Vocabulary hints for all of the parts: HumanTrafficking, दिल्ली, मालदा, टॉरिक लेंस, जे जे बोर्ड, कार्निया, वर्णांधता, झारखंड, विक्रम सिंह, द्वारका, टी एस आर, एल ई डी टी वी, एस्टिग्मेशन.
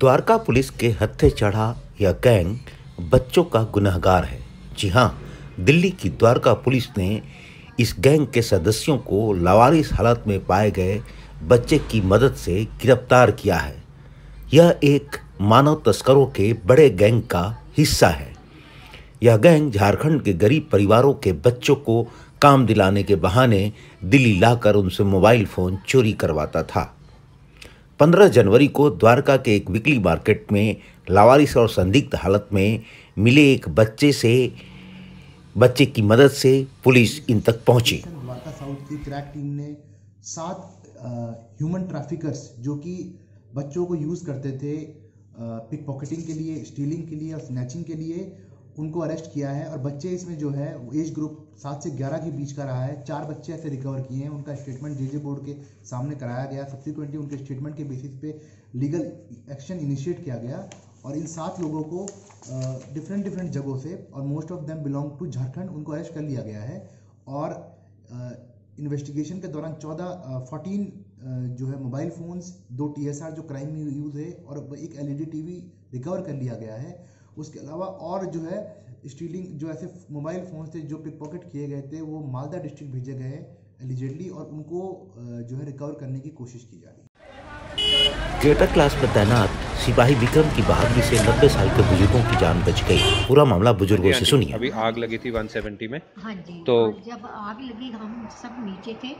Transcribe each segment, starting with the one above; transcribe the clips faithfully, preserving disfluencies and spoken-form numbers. द्वारका police के हत्थे चढ़ा यह गैंग बच्चों का गुनहगार है। जी हां, दिल्ली की द्वारका पुलिस ने इस गैंग के सदस्यों को लावारिस हालत में पाए गए बच्चे की मदद से गिरफ्तार किया है। यह एक मानव तस्करों के बड़े गैंग का हिस्सा है। यह गैंग झारखंड के गरीब परिवारों के बच्चों को काम दिलाने के बहाने दिल्ली लाकर उनसे मोबाइल फ़ोन चोरी करवाता था। पंद्रह जनवरी को द्वारका के एक वीकली मार्केट में लावारिस और संदिग्ध हालत में मिले एक बच्चे से बच्चे की मदद से पुलिस इन तक पहुंची। द्वारका साउथ की क्रैक टीम ने सात ह्यूमन ट्रैफिकर्स जो कि बच्चों को यूज़ करते थे पिक पॉकेटिंग के लिए, स्टीलिंग के लिए और स्नैचिंग के लिए, उनको अरेस्ट किया है। और बच्चे इसमें जो है एज ग्रुप सात से ग्यारह के बीच का रहा है। चार बच्चे ऐसे रिकवर किए हैं। उनका स्टेटमेंट जे जे बोर्ड के सामने कराया गया। सब्सिक्वेंटली उनके स्टेटमेंट के बेसिस पे लीगल एक्शन इनिशिएट किया गया और इन सात लोगों को डिफरेंट डिफरेंट जगहों से और most of them belong to झारखंड उनको अरेस्ट कर लिया गया है। और इन्वेस्टिगेशन के दौरान चौदह फोर्टीन जो है मोबाइल फ़ोन्स, दो टी एस आर जो क्राइम में यूज़ है और एक एल ई डी टी वी recover कर लिया गया है। उसके अलावा और जो है स्टीलिंग जो ऐसे मोबाइल फ़ोन थे जो पिक पॉकेट किए गए थे वो मालदा डिस्ट्रिक्ट भेजे गए हैं एलिजिडली और उनको जो है रिकवर करने की कोशिश की जा रही है। ग्रेटर क्लास में तैनात सिपाही विक्रम की बहादुरी से नब्बे साल के बुजुर्गों की जान बच गई। पूरा मामला बुजुर्गों से सुनिए। अभी आग लगी थी एक सौ सत्तर में। हाँ जी, तो जब आग लगी हम सब नीचे थे।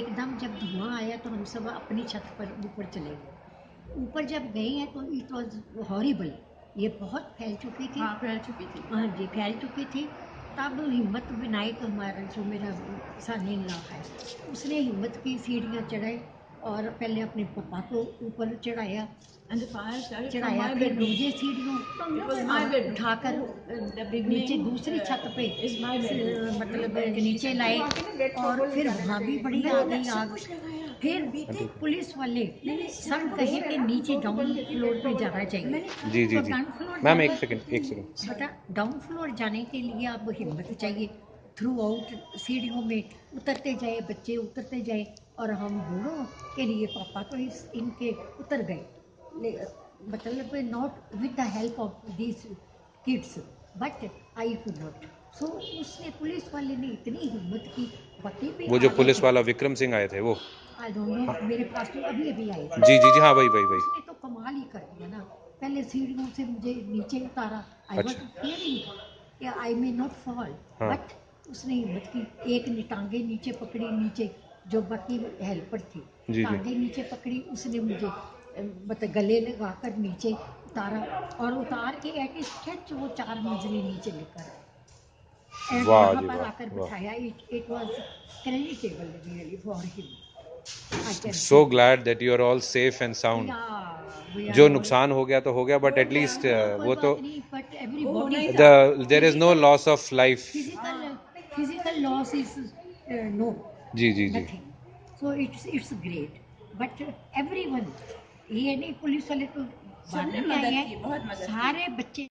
एकदम जब धुआं आया तो हम सब अपनी छत पर ऊपर चले गए। ऊपर जब गए हैं तो इट वॉज हॉरिबल, ये बहुत फैल चुकी थी। हाँ, फैल चुकी थी। हाँ जी, फैल चुकी थी। तब हिम्मत बनाई तो हमारा जो मेरा सानी लाख है उसने हिम्मत की, सीढ़ियाँ चढ़ाई और पहले अपने पापा को ऊपर चढ़ाया, अंदर चढ़ाया, फिर मुझे सीढ़ियों उठाकर नीचे दूसरी छत पे मतलब नीचे लाए और फिर वहाँ भी बड़ी आ गई आग। फिर पुलिस वाले सब कहे कि नीचे डाउन फ्लोर पे जाना चाहिए। जी जी जी मैम, एक सेकंड एक सेकंड बेटा, डाउन फ्लोर जाने के लिए आपको हिम्मत चाहिए। थ्रू आउट सीढ़ियों में उतरते जाए बच्चे, उतरते जाए और हम बूढ़ों के लिए पापा तो इस इनके उतर गए, मतलब not with the help of this kids but I could not. So उसने पुलिस वाले ने इतनी हिम्मत की। बाकी वो जो पुलिस वाला विक्रम सिंह आए थे वो मेरे पास तो अभी अभी आई। जी जी जी हाँ भाई भाई भाई उसने तो कमाल ही कर दिया ना। पहले सीढ़ियों से मुझे नीचे उतारा। I was hearing I may not fall but उसने हिम्मत की। एक ने टांगे नीचे पकड़ी, नीचे जो बाकी हेल्पर थी जी, टांगे जी। नीचे पकड़ी उसने, मुझे मतलब गले लगा कर नीचे उतारा और उतार के एट स्ट्रेच वो चार मंजिले नीचे लेकर आए। वाह जी वाह, आकर बिठाया। It it was creditable really for him. So glad that you are all safe and sound. Yeah, जो नुकसान हो गया तो हो गया बट एटलीस्ट वो तो there is no loss of life. Physical loss is no. जी जी जी so it's it's great but everyone, ये नहीं पुलिस वाले तो सारे बच्चे